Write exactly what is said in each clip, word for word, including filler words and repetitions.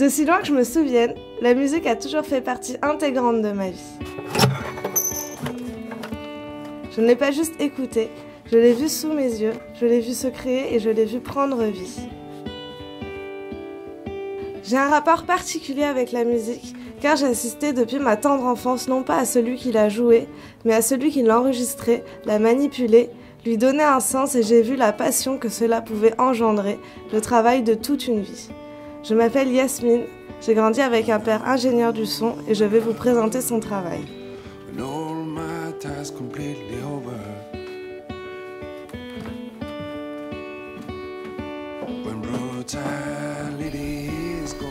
D'aussi loin que je me souvienne, la musique a toujours fait partie intégrante de ma vie. Je ne l'ai pas juste écoutée, je l'ai vue sous mes yeux, je l'ai vue se créer et je l'ai vue prendre vie. J'ai un rapport particulier avec la musique, car j'ai assisté depuis ma tendre enfance non pas à celui qui l'a joué, mais à celui qui l'enregistrait, l'a manipulé, lui donnait un sens et j'ai vu la passion que cela pouvait engendrer, le travail de toute une vie. Je m'appelle Yasmine, j'ai grandi avec un père ingénieur du son et je vais vous présenter son travail.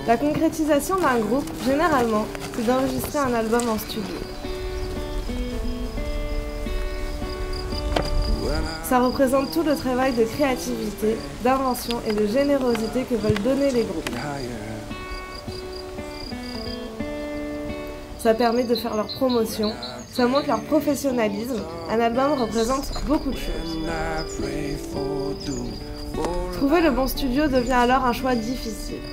La concrétisation d'un groupe, généralement, c'est d'enregistrer un album en studio. Ça représente tout le travail de créativité, d'invention et de générosité que veulent donner les groupes. Ça permet de faire leur promotion, ça montre leur professionnalisme. Un album représente beaucoup de choses. Trouver le bon studio devient alors un choix difficile.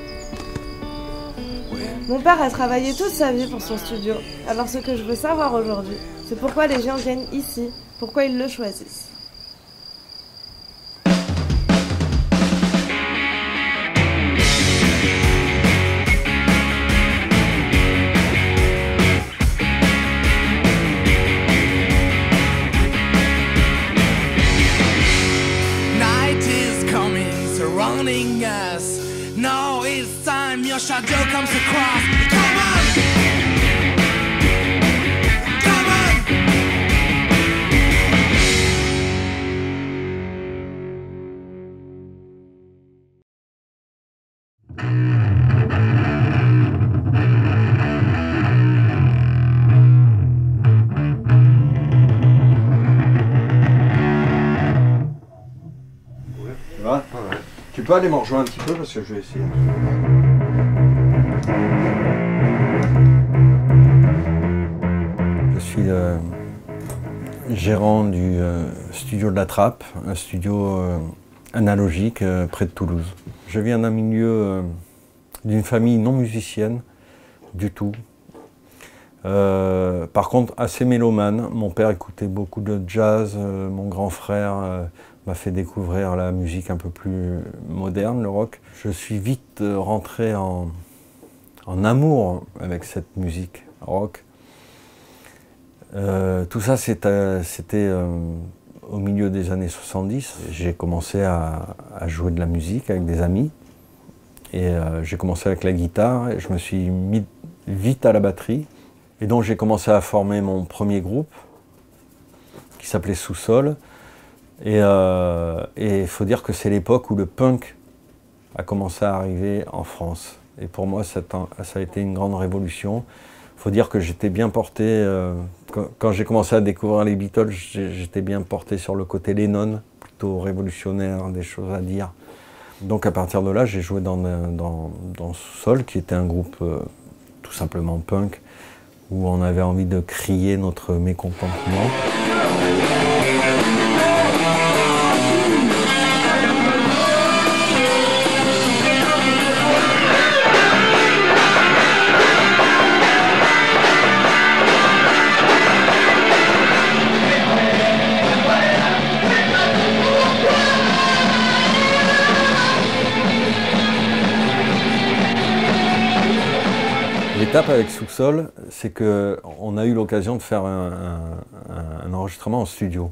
Mon père a travaillé toute sa vie pour son studio, alors ce que je veux savoir aujourd'hui, c'est pourquoi les gens viennent ici, pourquoi ils le choisissent. Your shadow comes across. Come on, come on. Tu vois ? Tu peux aller me rejoindre un petit peu parce que je vais essayer. Je suis euh, gérant du euh, studio de La Trappe, un studio euh, analogique euh, près de Toulouse. Je viens d'un milieu euh, d'une famille non musicienne du tout. Euh, par contre, assez mélomane. Mon père écoutait beaucoup de jazz, euh, mon grand frère euh, m'a fait découvrir la musique un peu plus moderne, le rock. Je suis vite rentré en... en amour avec cette musique rock. Euh, tout ça, c'était euh, euh, au milieu des années soixante-dix. J'ai commencé à, à jouer de la musique avec des amis. Et euh, j'ai commencé avec la guitare et je me suis mis vite à la batterie. Et donc j'ai commencé à former mon premier groupe qui s'appelait Sous-Sol. Et euh, il faut dire que c'est l'époque où le punk a commencé à arriver en France. Et pour moi, ça a été une grande révolution. Il faut dire que j'étais bien porté, quand j'ai commencé à découvrir les Beatles, j'étais bien porté sur le côté Lennon, plutôt révolutionnaire, des choses à dire. Donc à partir de là, j'ai joué dans, dans, dans Sous-Sol, qui était un groupe tout simplement punk, où on avait envie de crier notre mécontentement. L'étape avec Sous-Sol, c'est qu'on a eu l'occasion de faire un, un, un enregistrement en studio.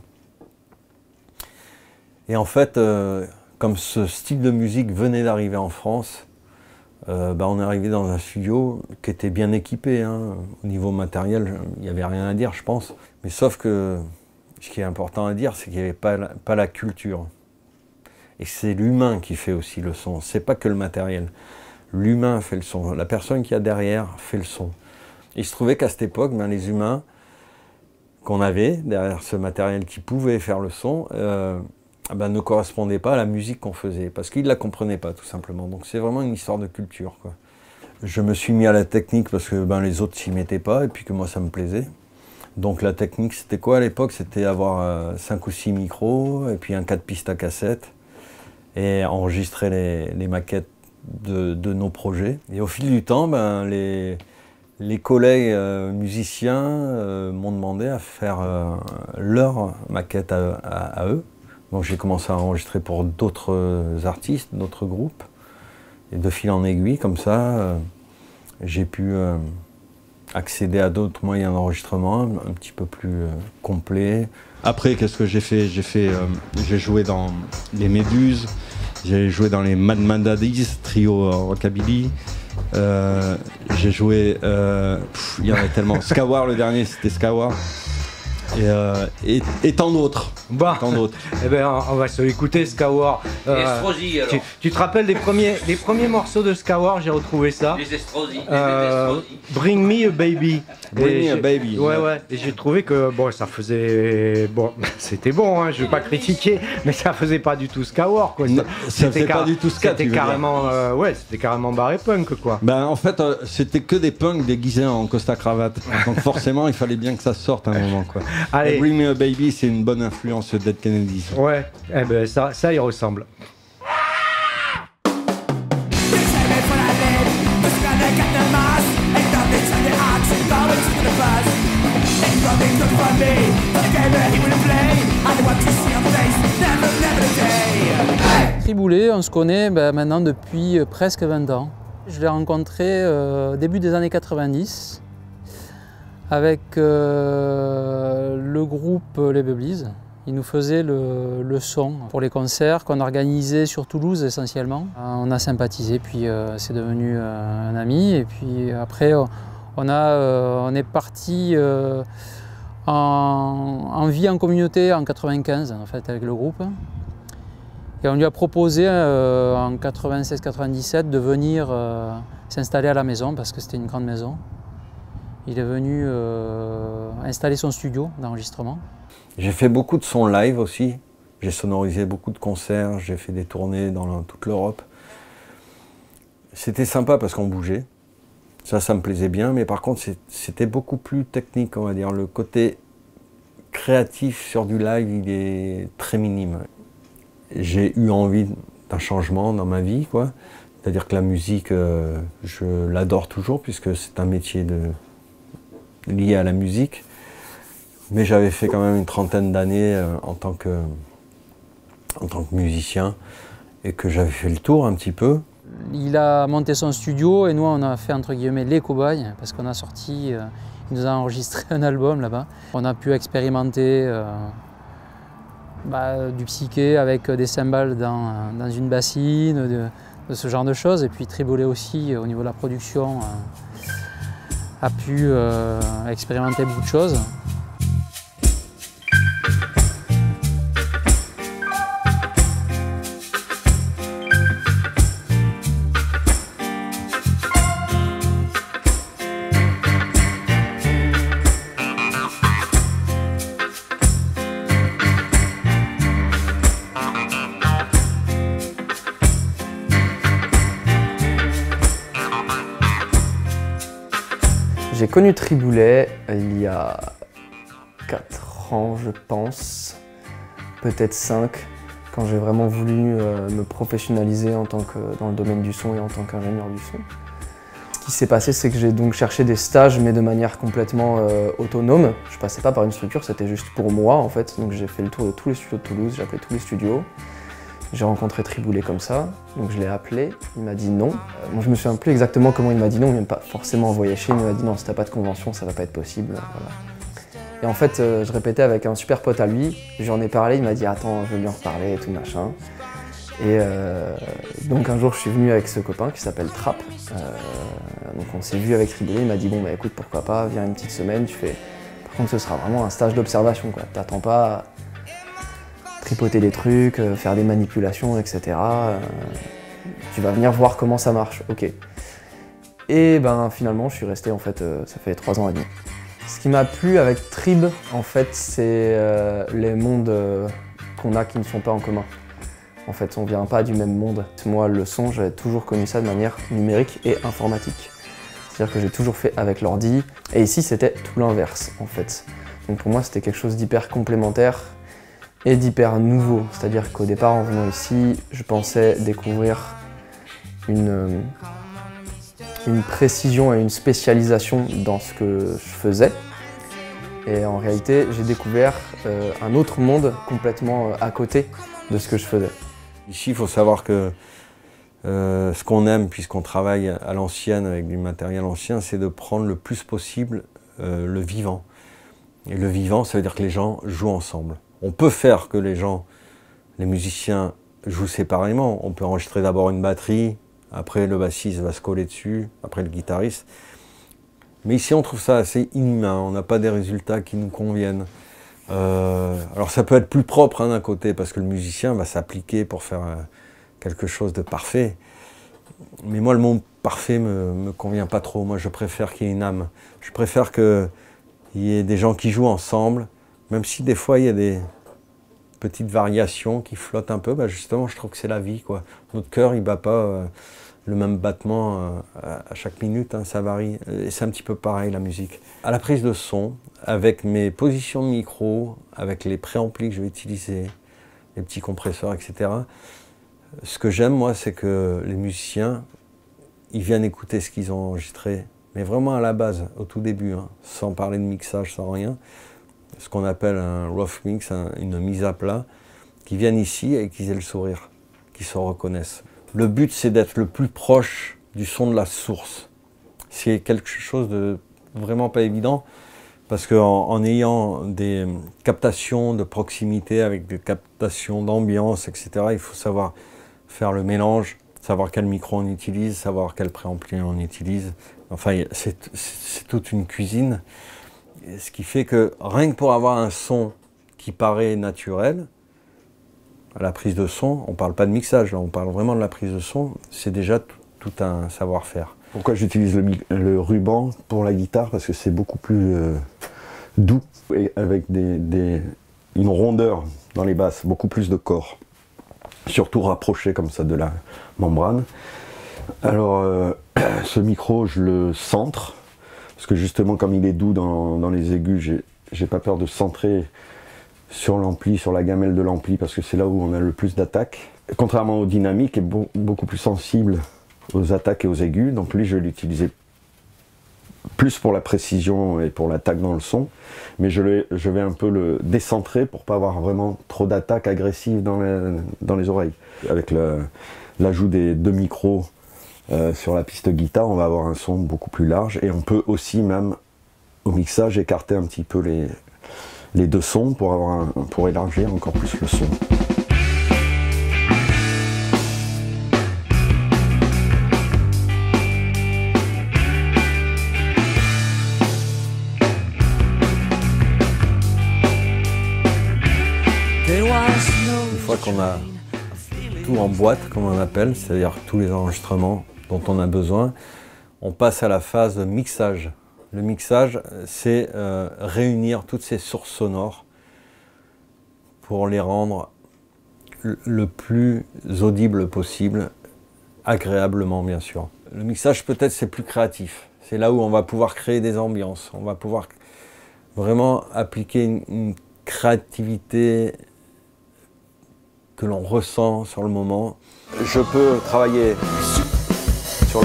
Et en fait, euh, comme ce style de musique venait d'arriver en France, euh, bah on est arrivé dans un studio qui était bien équipé. Hein. Au niveau matériel, il n'y avait rien à dire, je pense. Mais sauf que ce qui est important à dire, c'est qu'il n'y avait pas la, pas la culture. Et c'est l'humain qui fait aussi le son, c'est pas que le matériel. L'humain fait le son, la personne qu'il y a derrière fait le son. Il se trouvait qu'à cette époque, ben, les humains qu'on avait derrière ce matériel qui pouvait faire le son euh, ben, ne correspondaient pas à la musique qu'on faisait, parce qu'ils ne la comprenaient pas tout simplement. Donc c'est vraiment une histoire de culture, quoi. Je me suis mis à la technique parce que ben, les autres ne s'y mettaient pas et puis que moi ça me plaisait. Donc la technique c'était quoi à l'époque? C'était avoir euh, cinq ou six micros et puis un quatre pistes à cassette et enregistrer les, les maquettes de, de nos projets. Et au fil du temps, ben, les, les collègues euh, musiciens euh, m'ont demandé à faire euh, leur maquette à, à, à eux. Donc j'ai commencé à enregistrer pour d'autres artistes, d'autres groupes. Et de fil en aiguille, comme ça, euh, j'ai pu euh, accéder à d'autres moyens d'enregistrement, un petit peu plus euh, complets. Après, qu'est-ce que j'ai fait? J'ai fait, euh, j'ai joué dans les Méduses, j'ai joué dans les Mad Mandadis, trio euh, rockabilly. Euh, j'ai joué, euh, pff, il y en a tellement. Skaouar, le dernier, c'était Skaouar. Et, euh, et, et tant d'autres. Bah, eh ben, on va se l'écouter, Skaouar. Euh, Estrosi, alors. Tu, tu te rappelles les premiers, les premiers morceaux de Skaouar? J'ai retrouvé ça. Les Estrosi. Euh, Bring me a baby. Bring me a baby. Ouais, ouais. Et j'ai trouvé que bon, ça faisait bon, c'était bon. Hein, je vais pas critiquer, mais ça faisait pas du tout Skaouar, quoi. C'était car... pas du tout ska. C'était carrément, euh, ouais, c'était carrément barré punk, quoi. Ben en fait, euh, c'était que des punks déguisés en costard cravate. Donc forcément, il fallait bien que ça sorte à un moment, quoi. Allez. Bring me a baby, c'est une bonne influence. Ce Dead Kennedys. Ouais, eh ben ça, ça y ressemble. Triboulet, on se connaît ben, maintenant depuis presque vingt ans. Je l'ai rencontré euh, début des années quatre-vingt-dix. Avec euh, le groupe Les Bubblies. Ils nous faisaient le, le son pour les concerts qu'on organisait sur Toulouse essentiellement. On a sympathisé, puis euh, c'est devenu euh, un ami. Et puis après, on, a, euh, on est parti euh, en, en vie en communauté en quatre-vingt-quinze en fait, avec le groupe. Et on lui a proposé euh, en quatre-vingt-seize quatre-vingt-dix-sept de venir euh, s'installer à la maison parce que c'était une grande maison. Il est venu euh, installer son studio d'enregistrement. J'ai fait beaucoup de sons live aussi. J'ai sonorisé beaucoup de concerts, j'ai fait des tournées dans la, toute l'Europe. C'était sympa parce qu'on bougeait. Ça, ça me plaisait bien, mais par contre, c'était beaucoup plus technique, on va dire. Le côté créatif sur du live, il est très minime. J'ai eu envie d'un changement dans ma vie, quoi. C'est-à-dire que la musique, euh, je l'adore toujours, puisque c'est un métier de... lié à la musique, mais j'avais fait quand même une trentaine d'années euh, en tant que, en tant que musicien et que j'avais fait le tour un petit peu. Il a monté son studio et nous on a fait entre guillemets les cobayes parce qu'on a sorti, euh, il nous a enregistré un album là-bas. On a pu expérimenter euh, bah, du psyché avec des cymbales dans, dans une bassine, de, de ce genre de choses et puis Triboulet aussi au niveau de la production. Euh, a pu euh, expérimenter beaucoup de choses. J'ai connu Triboulet il y a quatre ans, je pense, peut-être cinq, quand j'ai vraiment voulu me professionnaliser en tant que, dans le domaine du son et en tant qu'ingénieur du son. Ce qui s'est passé, c'est que j'ai donc cherché des stages, mais de manière complètement euh, autonome. Je passais pas par une structure, c'était juste pour moi en fait. Donc j'ai fait le tour de tous les studios de Toulouse, j'ai appelé tous les studios. J'ai rencontré Triboulet comme ça, donc je l'ai appelé, il m'a dit non. Euh, bon, je me souviens plus exactement comment il m'a dit non, il m'a pas forcément envoyé chez, il m'a dit non, si t'as pas de convention, ça va pas être possible, voilà. Et en fait, euh, je répétais avec un super pote à lui, j'en ai parlé, il m'a dit attends, je vais lui en reparler et tout machin. Et euh, donc un jour, je suis venu avec ce copain qui s'appelle Trappe, euh, donc on s'est vu avec Triboulet, il m'a dit bon bah écoute, pourquoi pas, viens une petite semaine, tu fais... Par contre, ce sera vraiment un stage d'observation, quoi, t'attends pas... tripoter des trucs, euh, faire des manipulations, et cetera. Euh, tu vas venir voir comment ça marche, ok. Et ben finalement, je suis resté en fait, euh, ça fait trois ans et demi. Ce qui m'a plu avec Trib, en fait, c'est euh, les mondes euh, qu'on a qui ne sont pas en commun. En fait, on vient pas du même monde. Moi, le son, j'avais toujours connu ça de manière numérique et informatique. C'est-à-dire que j'ai toujours fait avec l'ordi. Et ici, c'était tout l'inverse, en fait. Donc pour moi, c'était quelque chose d'hyper complémentaire et d'hyper nouveau, c'est-à-dire qu'au départ en venant ici, je pensais découvrir une, une précision et une spécialisation dans ce que je faisais. Et en réalité, j'ai découvert euh, un autre monde complètement à côté de ce que je faisais. Ici, il faut savoir que euh, ce qu'on aime, puisqu'on travaille à l'ancienne avec du matériel ancien, c'est de prendre le plus possible euh, le vivant. Et le vivant, ça veut dire que les gens jouent ensemble. On peut faire que les gens, les musiciens, jouent séparément. On peut enregistrer d'abord une batterie, après le bassiste va se coller dessus, après le guitariste. Mais ici, on trouve ça assez inhumain, on n'a pas des résultats qui nous conviennent. Euh, alors ça peut être plus propre hein, d'un côté, parce que le musicien va s'appliquer pour faire euh, quelque chose de parfait. Mais moi, le mot parfait ne me, me convient pas trop. Moi, je préfère qu'il y ait une âme. Je préfère qu'il y ait des gens qui jouent ensemble, même si des fois, il y a des petites variations qui flottent un peu. Bah, justement, je trouve que c'est la vie, quoi. Notre cœur, il ne bat pas... Euh, le même battement à chaque minute, hein, ça varie. Et c'est un petit peu pareil, la musique. À la prise de son, avec mes positions de micro, avec les préamplis que je vais utiliser, les petits compresseurs, et cetera. Ce que j'aime, moi, c'est que les musiciens, ils viennent écouter ce qu'ils ont enregistré, mais vraiment à la base, au tout début, hein, sans parler de mixage, sans rien. Ce qu'on appelle un rough mix, un, une mise à plat, qu'ils viennent ici et qu'ils aient le sourire, qu'ils se reconnaissent. Le but, c'est d'être le plus proche du son de la source. C'est quelque chose de vraiment pas évident, parce qu'en en ayant des captations de proximité avec des captations d'ambiance, et cetera, il faut savoir faire le mélange, savoir quel micro on utilise, savoir quel préampli on utilise. Enfin, c'est toute une cuisine. Et ce qui fait que rien que pour avoir un son qui paraît naturel, à la prise de son, on ne parle pas de mixage, là, on parle vraiment de la prise de son, c'est déjà tout un savoir-faire. Pourquoi j'utilise le, le ruban pour la guitare? Parce que c'est beaucoup plus euh, doux, et avec des, des, une rondeur dans les basses, beaucoup plus de corps, surtout rapproché comme ça de la membrane. Alors euh, ce micro, je le centre, parce que justement comme il est doux dans, dans les aigus, j'ai pas peur de centrer sur l'ampli, sur la gamelle de l'ampli, parce que c'est là où on a le plus d'attaques. Contrairement aux dynamiques, est be beaucoup plus sensible aux attaques et aux aigus, donc lui je vais l'utiliser plus pour la précision et pour l'attaque dans le son, mais je, le, je vais un peu le décentrer pour pas avoir vraiment trop d'attaques agressives dans, la, dans les oreilles. Avec l'ajout des deux micros euh, sur la piste guitare, on va avoir un son beaucoup plus large, et on peut aussi même au mixage écarter un petit peu les... les deux sons pour, avoir un, pour élargir encore plus le son. Une fois qu'on a tout en boîte, comme on appelle, c'est-à-dire tous les enregistrements dont on a besoin, on passe à la phase de mixage. Le mixage, c'est euh, réunir toutes ces sources sonores pour les rendre le plus audible possible, agréablement bien sûr. Le mixage, peut-être, c'est plus créatif. C'est là où on va pouvoir créer des ambiances, on va pouvoir vraiment appliquer une, une créativité que l'on ressent sur le moment. Je peux travailler sur,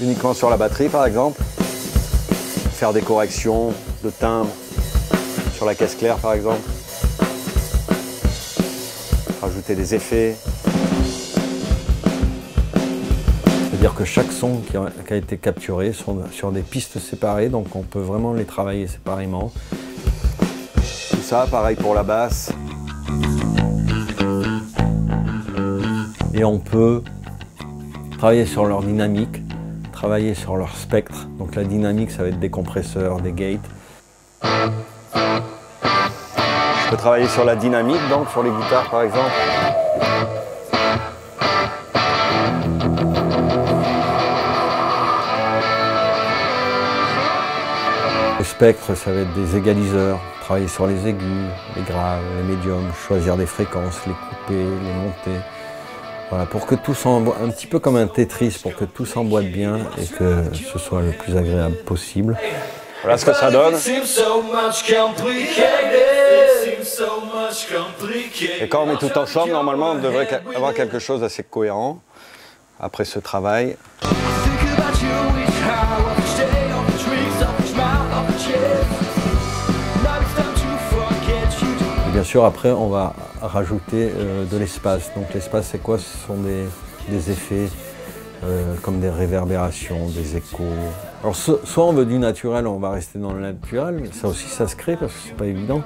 uniquement sur la batterie, par exemple, faire des corrections de timbre sur la caisse claire par exemple, rajouter des effets. C'est-à-dire que chaque son qui a, qui a été capturé sont sur des pistes séparées, donc on peut vraiment les travailler séparément. Tout ça pareil pour la basse. Et on peut travailler sur leur dynamique, travailler sur leur spectre. Donc la dynamique, ça va être des compresseurs, des gates. Je peux travailler sur la dynamique, donc sur les guitares par exemple. Le spectre, ça va être des égaliseurs, travailler sur les aigus, les graves, les médiums, choisir des fréquences, les couper, les monter. Voilà, pour que tout s'emboîte, un petit peu comme un Tetris, pour que tout s'emboîte bien et que ce soit le plus agréable possible. Voilà ce que ça donne. Et quand on met tout ensemble, normalement, on devrait avoir quelque chose d'assez cohérent. après ce travail. Et bien sûr, après, on va rajouter euh, de l'espace. Donc l'espace, c'est quoi? Ce sont des, des effets euh, comme des réverbérations, des échos. Alors, so soit on veut du naturel, on va rester dans le naturel, mais ça aussi, ça se crée parce que c'est pas évident.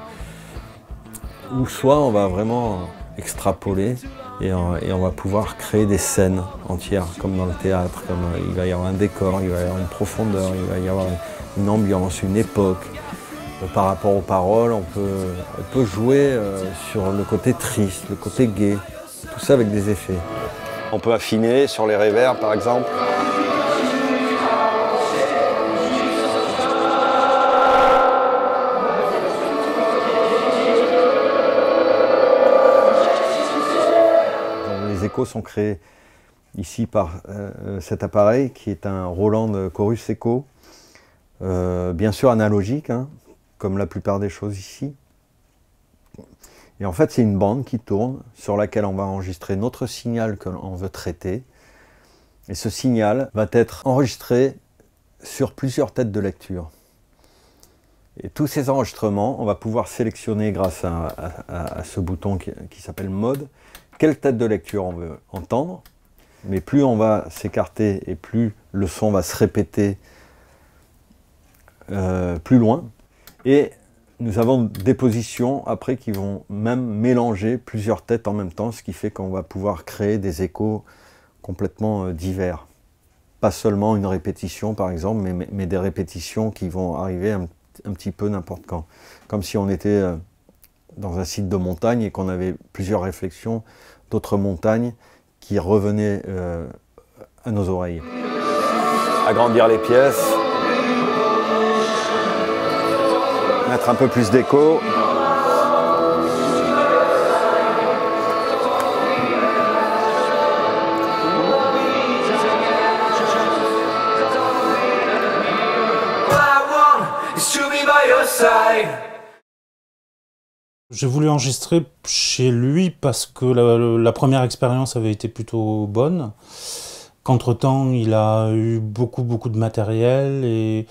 Ou soit on va vraiment extrapoler et on, et on va pouvoir créer des scènes entières, comme dans le théâtre. Comme, il va y avoir un décor, il va y avoir une profondeur, il va y avoir une ambiance, une époque. Par rapport aux paroles, on peut, on peut jouer sur le côté triste, le côté gai, tout ça avec des effets. On peut affiner sur les réverbes, par exemple. Les échos sont créés ici par euh, cet appareil qui est un Roland Chorus Echo, euh, bien sûr analogique, hein, comme la plupart des choses ici. Et en fait, c'est une bande qui tourne sur laquelle on va enregistrer notre signal que l'on veut traiter. Et ce signal va être enregistré sur plusieurs têtes de lecture. Et tous ces enregistrements, on va pouvoir sélectionner grâce à, à, à ce bouton qui, qui s'appelle mode, quelle tête de lecture on veut entendre. Mais plus on va s'écarter et plus le son va se répéter euh, plus loin. Et nous avons des positions après qui vont même mélanger plusieurs têtes en même temps, ce qui fait qu'on va pouvoir créer des échos complètement euh, divers. Pas seulement une répétition par exemple, mais, mais, mais des répétitions qui vont arriver un, un petit peu n'importe quand. Comme si on était... Euh, dans un site de montagne et qu'on avait plusieurs réflexions d'autres montagnes qui revenaient euh, à nos oreilles. Agrandir les pièces, mettre un peu plus d'écho. J'ai voulu enregistrer chez lui parce que la, la première expérience avait été plutôt bonne. Qu'entre-temps, il a eu beaucoup, beaucoup de matériel. Et,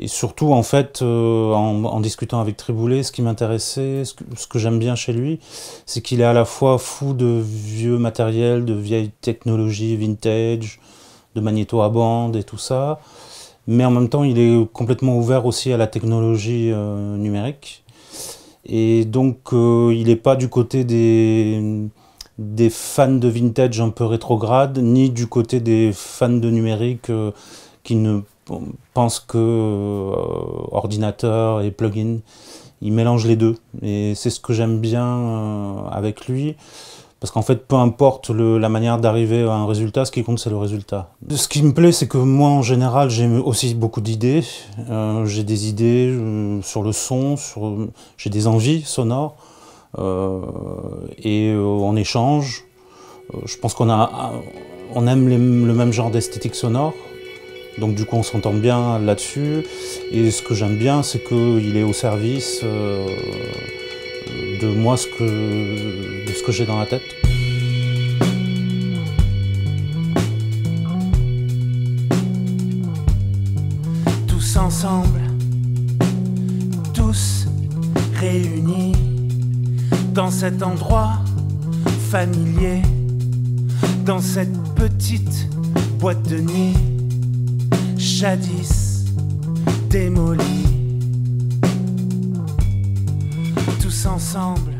et surtout, en fait, euh, en, en discutant avec Triboulet, ce qui m'intéressait, ce que, ce que j'aime bien chez lui, c'est qu'il est à la fois fou de vieux matériel, de vieilles technologies vintage, de magnéto à bande et tout ça. Mais en même temps, il est complètement ouvert aussi à la technologie euh, numérique. Et donc, euh, il n'est pas du côté des, des fans de vintage un peu rétrograde, ni du côté des fans de numérique euh, qui ne pensent que euh, ordinateur et plugin. Il mélange les deux. Et c'est ce que j'aime bien euh, avec lui. Parce qu'en fait, peu importe le, la manière d'arriver à un résultat, ce qui compte, c'est le résultat. Ce qui me plaît, c'est que moi, en général, j'ai aussi beaucoup d'idées. Euh, j'ai des idées euh, sur le son, sur, j'ai des envies sonores. Euh, et euh, on échange. Euh, je pense qu'on a, on aime les, le même genre d'esthétique sonore. Donc du coup, on s'entend bien là-dessus. Et ce que j'aime bien, c'est qu'il est au service... Euh, de moi, ce que, de ce que j'ai dans la tête. Tous ensemble, tous réunis, dans cet endroit familier, dans cette petite boîte de nuit, jadis démolie. Ensemble.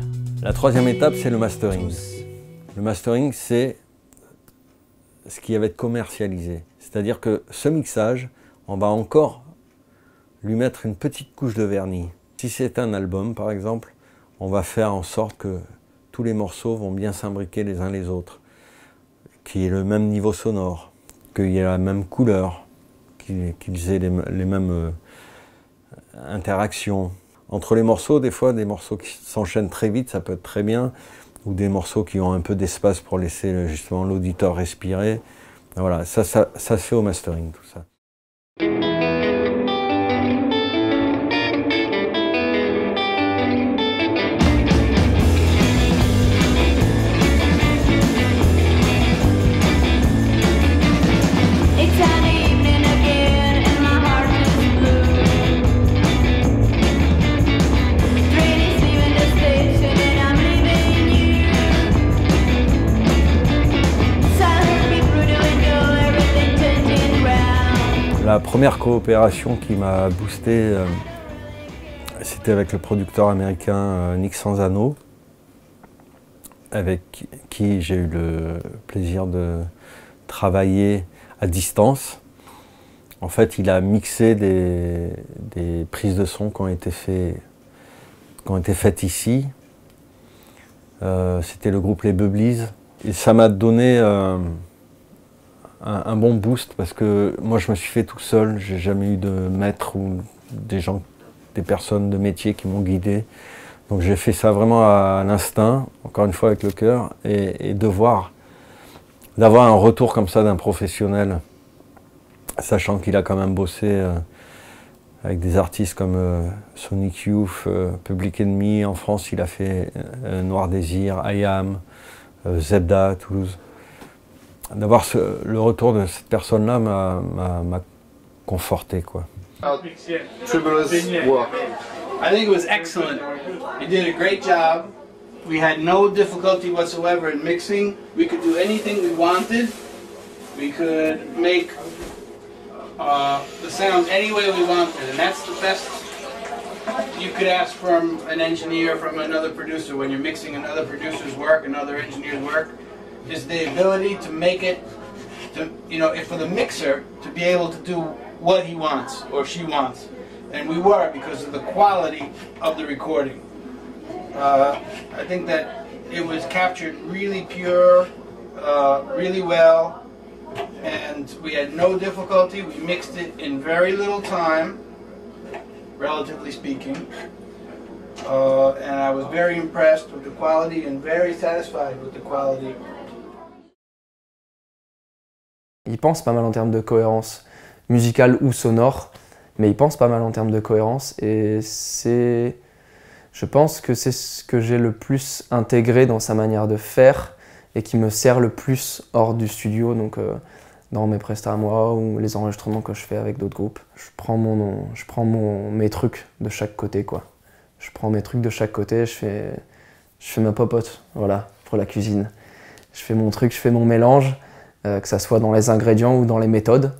La troisième étape, c'est le mastering. Le mastering, c'est ce qui va être commercialisé. C'est-à-dire que ce mixage, on va encore lui mettre une petite couche de vernis. Si c'est un album, par exemple, on va faire en sorte que tous les morceaux vont bien s'imbriquer les uns les autres, qu'il y ait le même niveau sonore, qu'il y ait la même couleur, qu'ils aient les, les mêmes euh, interactions. Entre les morceaux, des fois, des morceaux qui s'enchaînent très vite, ça peut être très bien, ou des morceaux qui ont un peu d'espace pour laisser justement l'auditeur respirer. Voilà, ça, ça, ça se fait au mastering, tout ça. La première coopération qui m'a boosté, euh, c'était avec le producteur américain euh, Nick Sansano, avec qui j'ai eu le plaisir de travailler à distance. En fait, il a mixé des, des prises de son qui ont été fait, qui ont été faites ici. Euh, c'était le groupe Les Bubblies. Et ça m'a donné euh, un, un bon boost parce que moi je me suis fait tout seul, j'ai jamais eu de maître ou des gens, des personnes de métier qui m'ont guidé. Donc j'ai fait ça vraiment à l'instinct, encore une fois avec le cœur, et, et de voir, d'avoir un retour comme ça d'un professionnel, sachant qu'il a quand même bossé euh, avec des artistes comme euh, Sonic Youth, euh, Public Enemy. En France, il a fait euh, Noir Désir, I Am, euh, Zebda à Toulouse. D'avoir le retour de cette personne-là m'a conforté, quoi. Uh, Tribolet's work. I think it was excellent. He did a great job. We had no difficulty whatsoever in mixing. We could do anything we wanted. We could make Uh, the sound any way we wanted, and that's the best you could ask from an engineer, from another producer, when you're mixing another producer's work, another engineer's work, is the ability to make it, to, you know, for the mixer to be able to do what he wants or she wants. And we were, because of the quality of the recording. Uh, I think that it was captured really pure, uh, really well. And we had no difficulty. We mixed it in very little time, relatively speaking. Uh, and I was very impressed with the quality and very satisfied with the quality. Il pense pas mal en termes de cohérence, musicale ou sonore, mais il pense pas mal en termes de cohérence. Et c'est, je pense que c'est ce que j'ai le plus intégré dans sa manière de faire, et qui me sert le plus hors du studio, donc euh, dans mes prestats à moi ou les enregistrements que je fais avec d'autres groupes. Je prends, mon, je prends mon, mes trucs de chaque côté, quoi. Je prends mes trucs de chaque côté, je fais, je fais ma popote, voilà, pour la cuisine. Je fais mon truc, je fais mon mélange, euh, que ça soit dans les ingrédients ou dans les méthodes,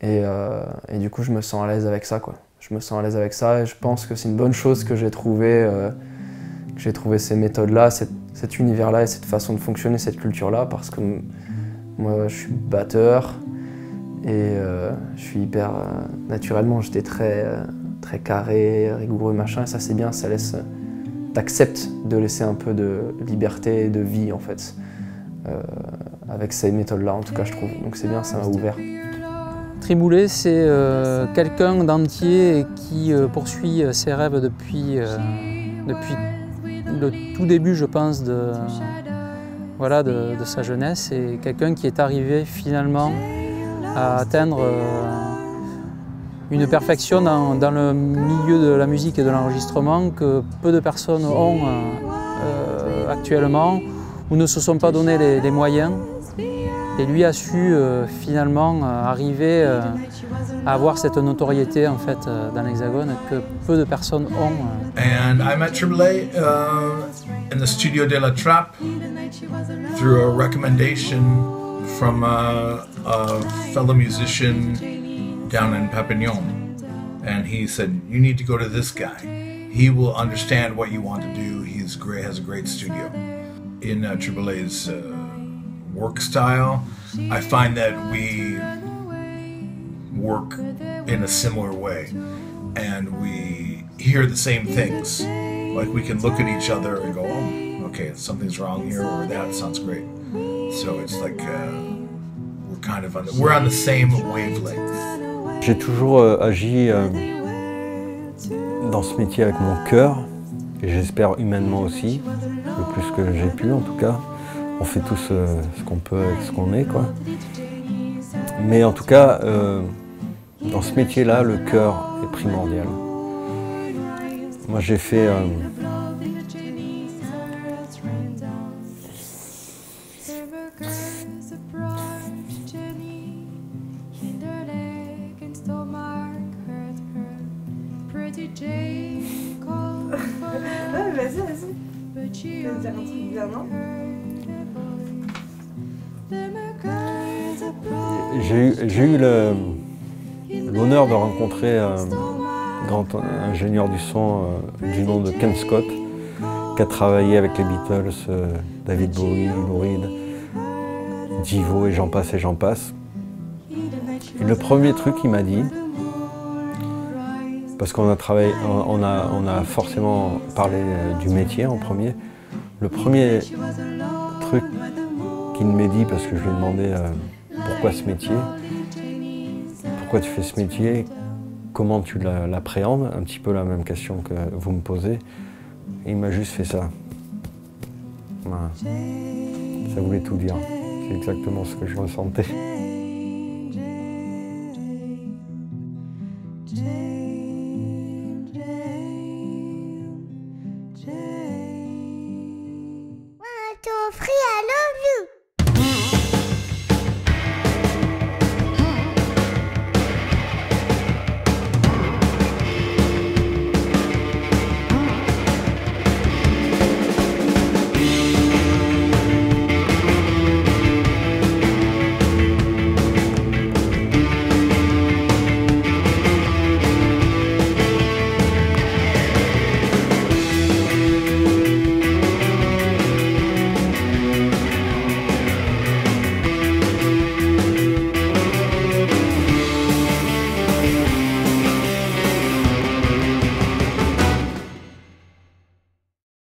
et, euh, et du coup je me sens à l'aise avec ça, quoi. Je me sens à l'aise avec ça, et je pense que c'est une bonne chose que j'ai trouvé, euh, que j'ai trouvé ces méthodes-là, cet univers-là et cette façon de fonctionner, cette culture-là, parce que moi je suis batteur et euh, je suis hyper... Euh, naturellement j'étais très, euh, très carré, rigoureux, machin, et ça c'est bien, ça laisse... Euh, t'acceptes de laisser un peu de liberté et de vie en fait, euh, avec ces méthodes-là en tout cas je trouve, donc c'est bien, ça m'a ouvert. Triboulet, c'est euh, quelqu'un d'entier qui euh, poursuit ses rêves depuis... Euh, depuis le tout début, je pense, de, voilà, de, de sa jeunesse, et quelqu'un qui est arrivé finalement à atteindre euh, une perfection dans, dans le milieu de la musique et de l'enregistrement que peu de personnes ont euh, actuellement ou ne se sont pas donné les, les moyens. Et lui a su euh, finalement arriver euh, à avoir cette notoriété en fait euh, dans l'Hexagone que peu de personnes ont. And I met Triboulet uh, in the studio de La Trappe through a recommendation from a, a fellow musician down in Perpignan, and he said, "You need to go to this guy. He will understand what you want to do. He's great. Has a great studio." In uh, Triboulet's uh, work style, I find that we work in a similar way and we hear the same things. Like we can look at each other and go, oh, okay, something's wrong here, or that sounds great. So it's like uh, we're kind of on the, we're on the same wavelength. J'ai toujours euh, agi euh, dans ce métier avec mon cœur, et j'espère humainement aussi, le plus que j'ai pu en tout cas. On fait tout ce, ce qu'on peut avec ce qu'on est, quoi. Mais en tout cas, euh, dans ce métier-là, le cœur est primordial. Moi, j'ai fait... Euh, J'ai eu, eu le, l'honneur de rencontrer un grand ingénieur du son euh, du nom de Ken Scott, qui a travaillé avec les Beatles, euh, David Bowie, Lou Reed, Divo et j'en passe et j'en passe. Et le premier truc qu'il m'a dit, parce qu'on a travaillé, on a, on a forcément parlé du métier en premier, le premier truc qu'il m'a dit, parce que je lui ai demandé euh, pourquoi ce métier, pourquoi tu fais ce métier, comment tu l'appréhendes, un petit peu la même question que vous me posez, et il m'a juste fait ça. Voilà. Ça voulait tout dire, c'est exactement ce que je ressentais.